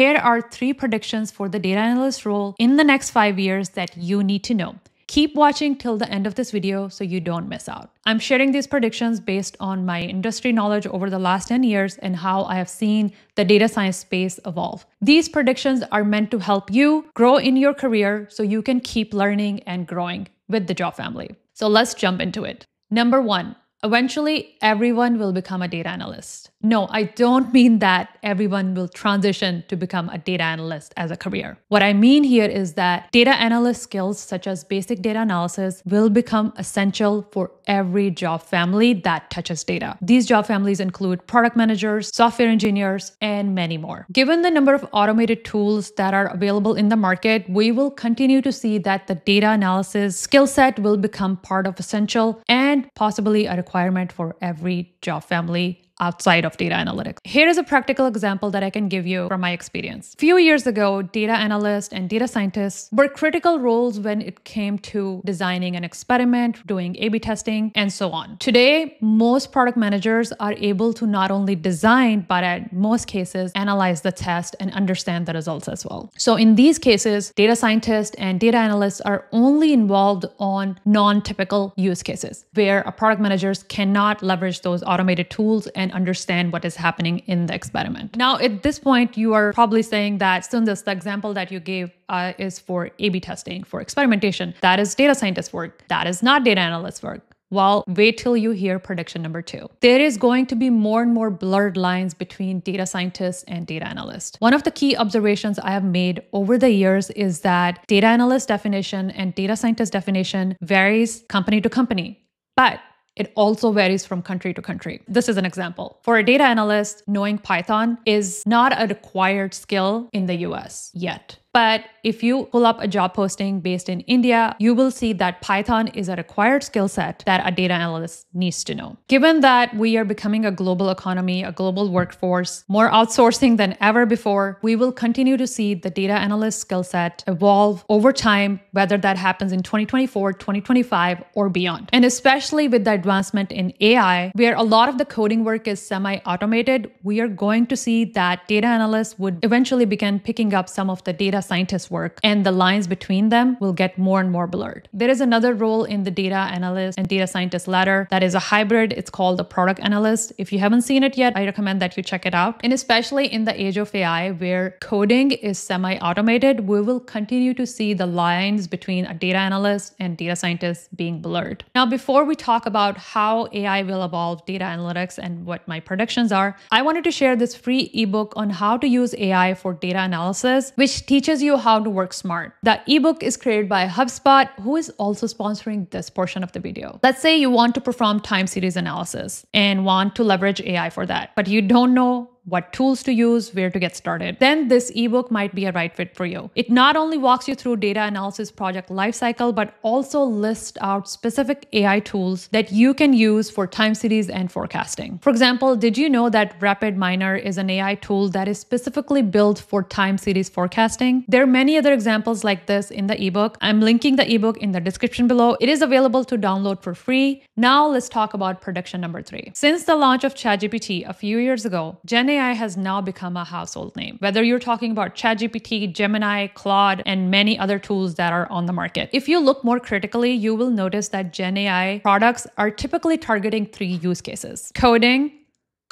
Here are 3 predictions for the data analyst role in the next 5 years that you need to know. Keep watching till the end of this video so you don't miss out. I'm sharing these predictions based on my industry knowledge over the last 10 years and how I have seen the data science space evolve. These predictions are meant to help you grow in your career so you can keep learning and growing with the job family. So let's jump into it. Number 1, eventually everyone will become a data analyst. No, I don't mean that everyone will transition to become a data analyst as a career. What I mean here is that data analyst skills such as basic data analysis will become essential for every job family that touches data. These job families include product managers, software engineers, and many more. Given the number of automated tools that are available in the market, we will continue to see that the data analysis skill set will become part of essential and possibly a requirement for every job family outside of data analytics. Here is a practical example that I can give you from my experience. A few years ago, data analysts and data scientists were critical roles when it came to designing an experiment, doing A/B testing, and so on. Today, most product managers are able to not only design, but at most cases, analyze the test and understand the results as well. So in these cases, data scientists and data analysts are only involved on non-typical use cases, where a product managers cannot leverage those automated tools and understand what is happening in the experiment. Now, at this point, you are probably saying that, Sundas, the example that you gave is for A/B testing, for experimentation. That is data scientist work. That is not data analyst work. Well, wait till you hear prediction number 2. There is going to be more and more blurred lines between data scientists and data analysts. One of the key observations I have made over the years is that data analyst definition and data scientist definition varies company to company, but it also varies from country to country. This is an example. For a data analyst, knowing Python is not a required skill in the US yet. But if you pull up a job posting based in India, you will see that Python is a required skill set that a data analyst needs to know. Given that we are becoming a global economy, a global workforce, more outsourcing than ever before, we will continue to see the data analyst skill set evolve over time, whether that happens in 2024, 2025, or beyond. And especially with the advancement in AI, where a lot of the coding work is semi-automated, we are going to see that data analysts would eventually begin picking up some of the data scientist work, and the lines between them will get more and more blurred. There is another role in the data analyst and data scientist ladder that is a hybrid. It's called the product analyst. If you haven't seen it yet, I recommend that you check it out. And especially in the age of AI, where coding is semi-automated, we will continue to see the lines between a data analyst and data scientist being blurred. Now, before we talk about how AI will evolve data analytics and what my predictions are, I wanted to share this free ebook on how to use AI for data analysis, which teaches you how to work smart. The ebook is created by HubSpot, who is also sponsoring this portion of the video. Let's say you want to perform time series analysis and want to leverage AI for that, but you don't know what tools to use, where to get started. Then this ebook might be a right fit for you. It not only walks you through data analysis project lifecycle, but also lists out specific AI tools that you can use for time series and forecasting. For example, did you know that RapidMiner is an AI tool that is specifically built for time series forecasting? There are many other examples like this in the ebook. I'm linking the ebook in the description below. It is available to download for free. Now let's talk about prediction number 3. Since the launch of ChatGPT a few years ago, Gen AI has now become a household name. Whether you're talking about ChatGPT, Gemini, Claude, and many other tools that are on the market. If you look more critically, you will notice that Gen AI products are typically targeting 3 use cases: coding,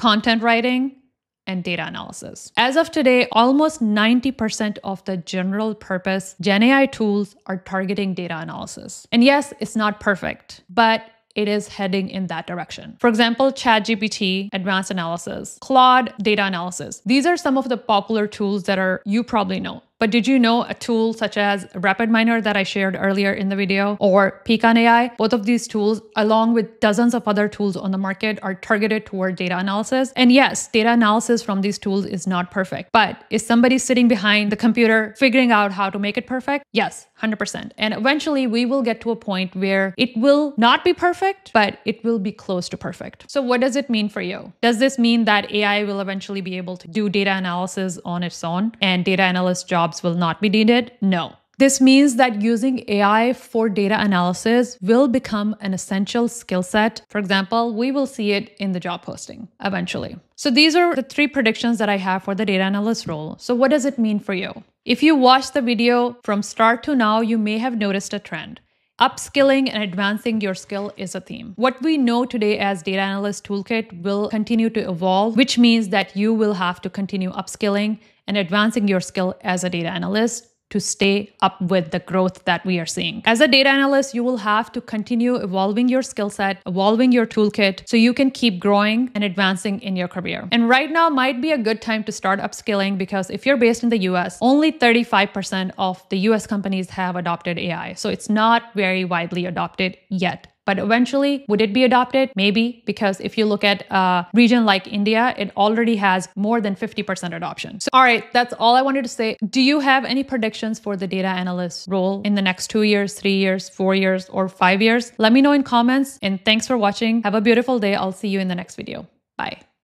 content writing, and data analysis. As of today, almost 90% of the general purpose Gen AI tools are targeting data analysis. And yes, it's not perfect, but it is heading in that direction. For example, ChatGPT, advanced analysis, Claude, data analysis. These are some of the popular tools that you probably know. But did you know a tool such as RapidMiner that I shared earlier in the video, or PECAN AI? Both of these tools, along with dozens of other tools on the market, are targeted toward data analysis. And yes, data analysis from these tools is not perfect, but is somebody sitting behind the computer figuring out how to make it perfect? Yes, 100%. And eventually we will get to a point where it will not be perfect, but it will be close to perfect. So what does it mean for you? Does this mean that AI will eventually be able to do data analysis on its own and data analyst jobs will not be needed? No. This means that using AI for data analysis will become an essential skill set. For example, we will see it in the job posting eventually. So these are the three predictions that I have for the data analyst role. So what does it mean for you? If you watched the video from start to now, you may have noticed a trend. Upskilling and advancing your skill is a theme. What we know today as Data Analyst Toolkit will continue to evolve, which means that you will have to continue upskilling and advancing your skill as a data analyst to stay up with the growth that we are seeing. As a data analyst, you will have to continue evolving your skill set, evolving your toolkit, so you can keep growing and advancing in your career. And right now might be a good time to start upskilling, because if you're based in the US, only 35% of the US companies have adopted AI. So it's not very widely adopted yet. But eventually, would it be adopted? Maybe, because if you look at a region like India, it already has more than 50% adoption. So, all right, that's all I wanted to say. Do you have any predictions for the data analyst role in the next 2 years, 3 years, 4 years, or 5 years? Let me know in comments, and thanks for watching. Have a beautiful day. I'll see you in the next video. Bye.